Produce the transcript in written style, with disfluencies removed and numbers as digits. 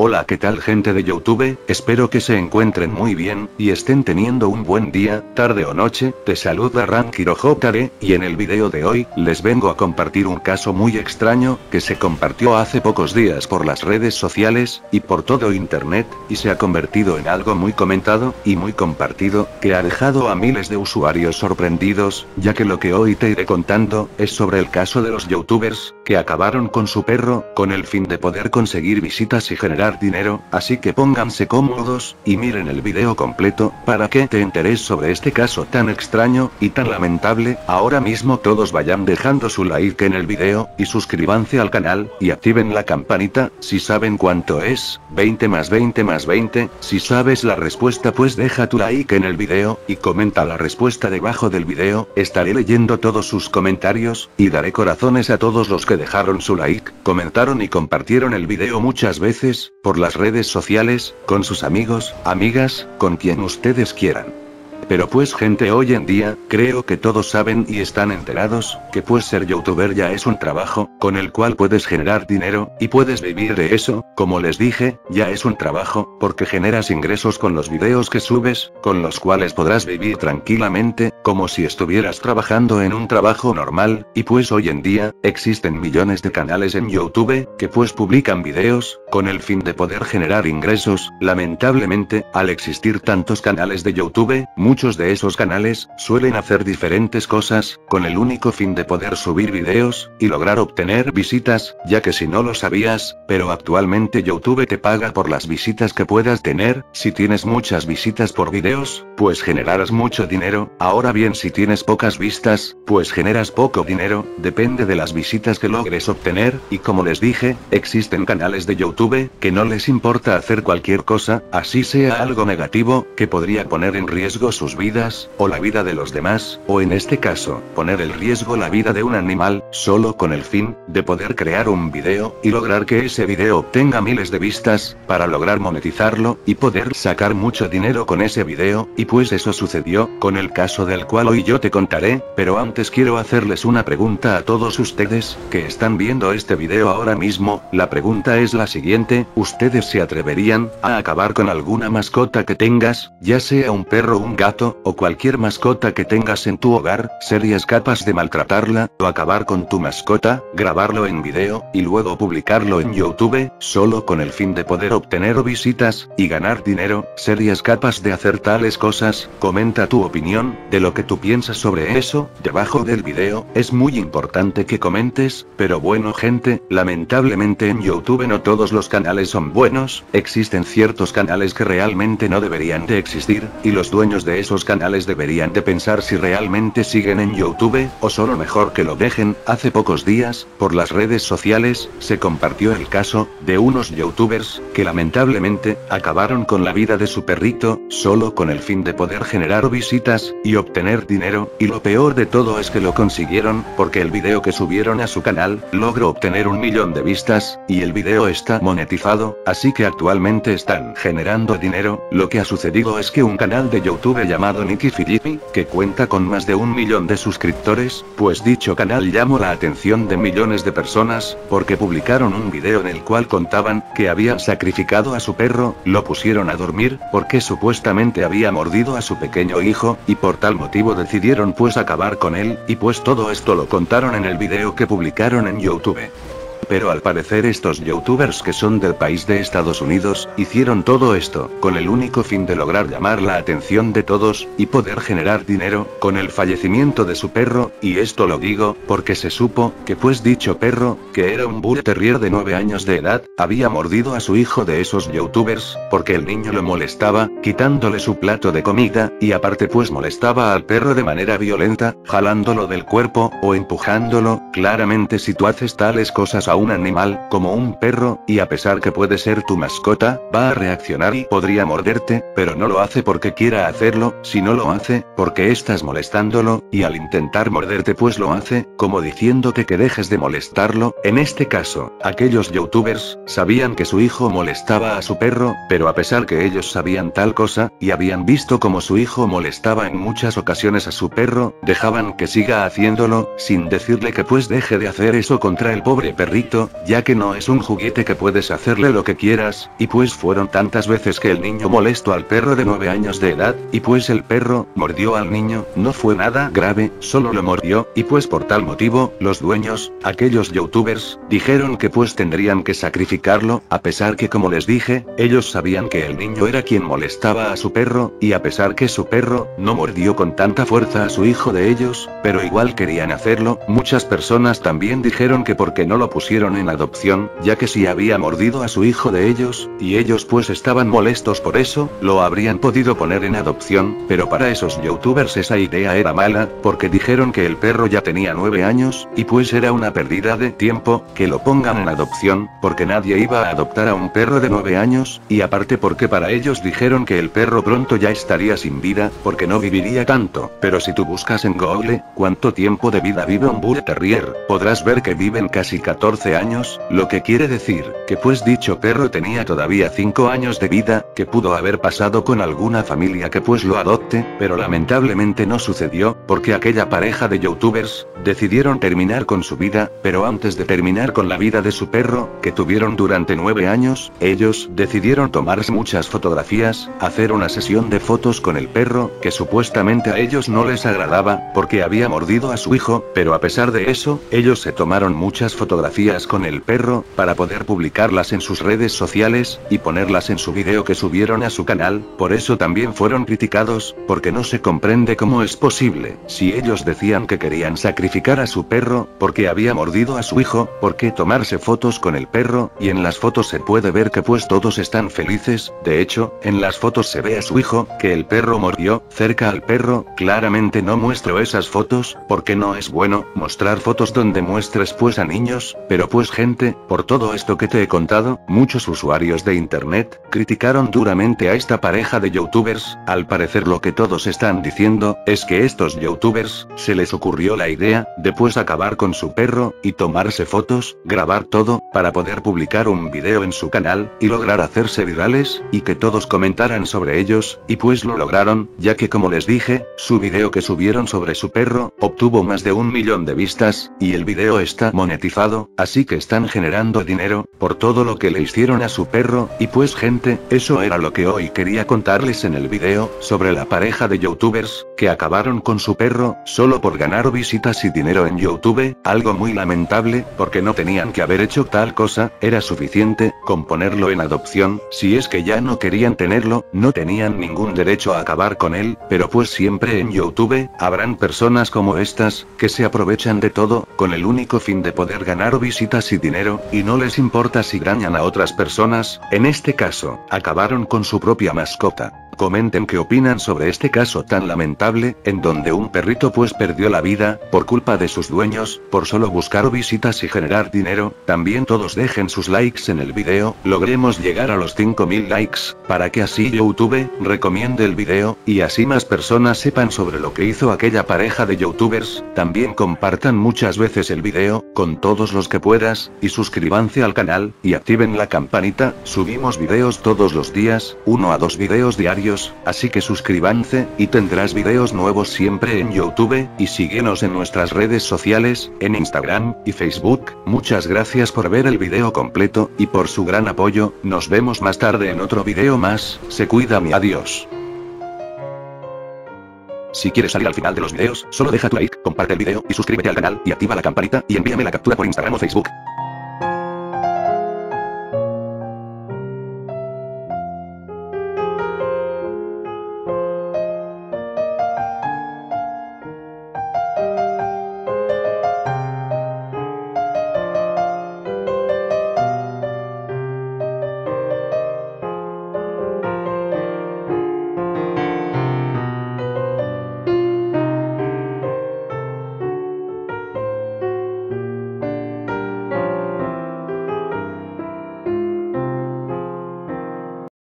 Hola, ¿qué tal gente de YouTube? Espero que se encuentren muy bien, y estén teniendo un buen día, tarde o noche. Te saluda RankiroJD, y en el video de hoy, les vengo a compartir un caso muy extraño, que se compartió hace pocos días por las redes sociales, y por todo internet, y se ha convertido en algo muy comentado, y muy compartido, que ha dejado a miles de usuarios sorprendidos, ya que lo que hoy te iré contando, es sobre el caso de los youtubers, que acabaron con su perro, con el fin de poder conseguir visitas y generar dinero, así que pónganse cómodos, y miren el video completo, para que te enteres sobre este caso tan extraño, y tan lamentable. Ahora mismo todos vayan dejando su like en el video, y suscríbanse al canal, y activen la campanita, si saben cuánto es, 20 más 20 más 20, si sabes la respuesta pues deja tu like en el video, y comenta la respuesta debajo del video, estaré leyendo todos sus comentarios, y daré corazones a todos los que dejaron su like, comentaron y compartieron el video muchas veces, por las redes sociales, con sus amigos, amigas, con quien ustedes quieran. Pero pues gente, hoy en día, creo que todos saben y están enterados, que pues ser youtuber ya es un trabajo, con el cual puedes generar dinero, y puedes vivir de eso. Como les dije, ya es un trabajo, porque generas ingresos con los videos que subes, con los cuales podrás vivir tranquilamente, como si estuvieras trabajando en un trabajo normal, y pues hoy en día, existen millones de canales en YouTube, que pues publican videos, con el fin de poder generar ingresos. Lamentablemente, al existir tantos canales de YouTube, muchos de esos canales suelen hacer diferentes cosas, con el único fin de poder subir videos, y lograr obtener visitas, ya que si no lo sabías, pero actualmente YouTube te paga por las visitas que puedas tener. Si tienes muchas visitas por videos, pues generarás mucho dinero. Ahora bien, si tienes pocas vistas, pues generas poco dinero, depende de las visitas que logres obtener, y como les dije, existen canales de YouTube, que no les importa hacer cualquier cosa, así sea algo negativo, que podría poner en riesgo sus vidas, o la vida de los demás, o en este caso, poner en riesgo la vida de un animal, solo con el fin de poder crear un video, y lograr que ese video obtenga miles de vistas, para lograr monetizarlo, y poder sacar mucho dinero con ese video, y pues eso sucedió, con el caso del cual hoy yo te contaré. Pero antes quiero hacerles una pregunta a todos ustedes, que están viendo este video ahora mismo. La pregunta es la siguiente: ¿ustedes se atreverían a acabar con alguna mascota que tengas, ya sea un perro, un gato, o cualquier mascota que tengas en tu hogar? ¿Serías capaz de maltratarla, o acabar con tu mascota, grabarlo en video, y luego publicarlo en YouTube, solo con el fin de poder obtener visitas, y ganar dinero? ¿Serías capaz de hacer tales cosas? Comenta tu opinión, de lo que tú piensas sobre eso, debajo del video. Es muy importante que comentes. Pero bueno gente, lamentablemente en YouTube no todos los canales son buenos, existen ciertos canales que realmente no deberían de existir, y los dueños de esos canales deberían de pensar si realmente siguen en YouTube, o solo mejor que lo dejen. Hace pocos días, por las redes sociales, se compartió el caso de unos youtubers, que lamentablemente acabaron con la vida de su perrito, solo con el fin de poder generar visitas, y obtener dinero, y lo peor de todo es que lo consiguieron, porque el video que subieron a su canal logró obtener 1 millón de vistas, y el video está monetizado, así que actualmente están generando dinero. Lo que ha sucedido es que un canal de YouTube llamado Nikki Phillippi, que cuenta con más de 1 millón de suscriptores, pues dicho canal llamó la atención de millones de personas, porque publicaron un video en el cual contaban que habían sacrificado a su perro, lo pusieron a dormir, porque supuestamente había mordido a su pequeño hijo, y por tal motivo decidieron pues acabar con él, y pues todo esto lo contaron en el video que publicaron en YouTube. Pero al parecer estos youtubers, que son del país de Estados Unidos, hicieron todo esto, con el único fin de lograr llamar la atención de todos, y poder generar dinero, con el fallecimiento de su perro. Y esto lo digo, porque se supo, que pues dicho perro, que era un bull terrier de 9 años de edad, había mordido a su hijo de esos youtubers, porque el niño lo molestaba, quitándole su plato de comida, y aparte pues molestaba al perro de manera violenta, jalándolo del cuerpo, o empujándolo. Claramente si tú haces tales cosas a un animal, como un perro, y a pesar que puede ser tu mascota, va a reaccionar y podría morderte, pero no lo hace porque quiera hacerlo, sino lo hace porque estás molestándolo, y al intentar morderte pues lo hace, como diciéndote que dejes de molestarlo. En este caso, aquellos youtubers sabían que su hijo molestaba a su perro, pero a pesar que ellos sabían tal cosa, y habían visto como su hijo molestaba en muchas ocasiones a su perro, dejaban que siga haciéndolo, sin decirle que pues deje de hacer eso contra el pobre perrito, favorito, ya que no es un juguete que puedes hacerle lo que quieras, y pues fueron tantas veces que el niño molestó al perro de 9 años de edad, y pues el perro mordió al niño, no fue nada grave, solo lo mordió, y pues por tal motivo, los dueños, aquellos youtubers, dijeron que pues tendrían que sacrificarlo, a pesar que como les dije, ellos sabían que el niño era quien molestaba a su perro, y a pesar que su perro no mordió con tanta fuerza a su hijo de ellos, pero igual querían hacerlo, muchas personas también dijeron que porque no lo pusieron en adopción, ya que si había mordido a su hijo de ellos, y ellos pues estaban molestos por eso, lo habrían podido poner en adopción, pero para esos youtubers esa idea era mala, porque dijeron que el perro ya tenía 9 años, y pues era una pérdida de tiempo, que lo pongan en adopción, porque nadie iba a adoptar a un perro de 9 años, y aparte porque para ellos dijeron que el perro pronto ya estaría sin vida, porque no viviría tanto, pero si tú buscas en Google, ¿cuánto tiempo de vida vive un Bull Terrier? Podrás ver que viven casi 14 años, lo que quiere decir, que pues dicho perro tenía todavía 5 años de vida, que pudo haber pasado con alguna familia que pues lo adopte, pero lamentablemente no sucedió, porque aquella pareja de youtubers, decidieron terminar con su vida, pero antes de terminar con la vida de su perro, que tuvieron durante 9 años, ellos decidieron tomarse muchas fotografías, hacer una sesión de fotos con el perro, que supuestamente a ellos no les agradaba, porque había mordido a su hijo, pero a pesar de eso, ellos se tomaron muchas fotografías con el perro, para poder publicarlas en sus redes sociales, y ponerlas en su video que subieron a su canal, por eso también fueron criticados, porque no se comprende cómo es posible, si ellos decían que querían sacrificar a su perro, porque había mordido a su hijo, ¿por qué tomarse fotos con el perro? Y en las fotos se puede ver que pues todos están felices, de hecho, en las fotos se ve a su hijo, que el perro mordió, cerca al perro, claramente no muestro esas fotos, porque no es bueno, mostrar fotos donde muestres pues a niños, pero pues gente, por todo esto que te he contado, muchos usuarios de internet, criticaron duramente a esta pareja de youtubers, al parecer lo que todos están diciendo, es que estos youtubers, se les ocurrió la idea, de pues acabar con su perro, y tomarse fotos, grabar todo, para poder publicar un video en su canal, y lograr hacerse virales, y que todos comentaran sobre ellos, y pues lo lograron, ya que como les dije, su video que subieron sobre su perro, obtuvo más de 1 millón de vistas, y el video está monetizado, así que están generando dinero, por todo lo que le hicieron a su perro, y pues gente, eso era lo que hoy quería contarles en el video, sobre la pareja de youtubers, que acabaron con su perro, solo por ganar visitas y dinero en YouTube, algo muy lamentable, porque no tenían que haber hecho tal cosa, era suficiente, con ponerlo en adopción, si es que ya no querían tenerlo, no tenían ningún derecho a acabar con él, pero pues siempre en YouTube, habrán personas como estas, que se aprovechan de todo, con el único fin de poder ganar visitas y dinero, y no les importa si dañan a otras personas, en este caso, acabaron con su propia mascota. Comenten qué opinan sobre este caso tan lamentable, en donde un perrito pues perdió la vida, por culpa de sus dueños, por solo buscar visitas y generar dinero, también todos dejen sus likes en el video, logremos llegar a los 5000 likes, para que así YouTube, recomiende el video, y así más personas sepan sobre lo que hizo aquella pareja de youtubers, también compartan muchas veces el video, con todos los que puedas, y suscríbanse al canal, y activen la campanita, subimos videos todos los días, 1 a 2 videos diarios, así que suscríbanse, y tendrás videos nuevos siempre en YouTube, y síguenos en nuestras redes sociales, en Instagram, y Facebook, muchas gracias por ver el video completo, y por su gran apoyo, nos vemos más tarde en otro video más, se cuidan y adiós. Si quieres salir al final de los videos, solo deja tu like, comparte el video, y suscríbete al canal, y activa la campanita, y envíame la captura por Instagram o Facebook.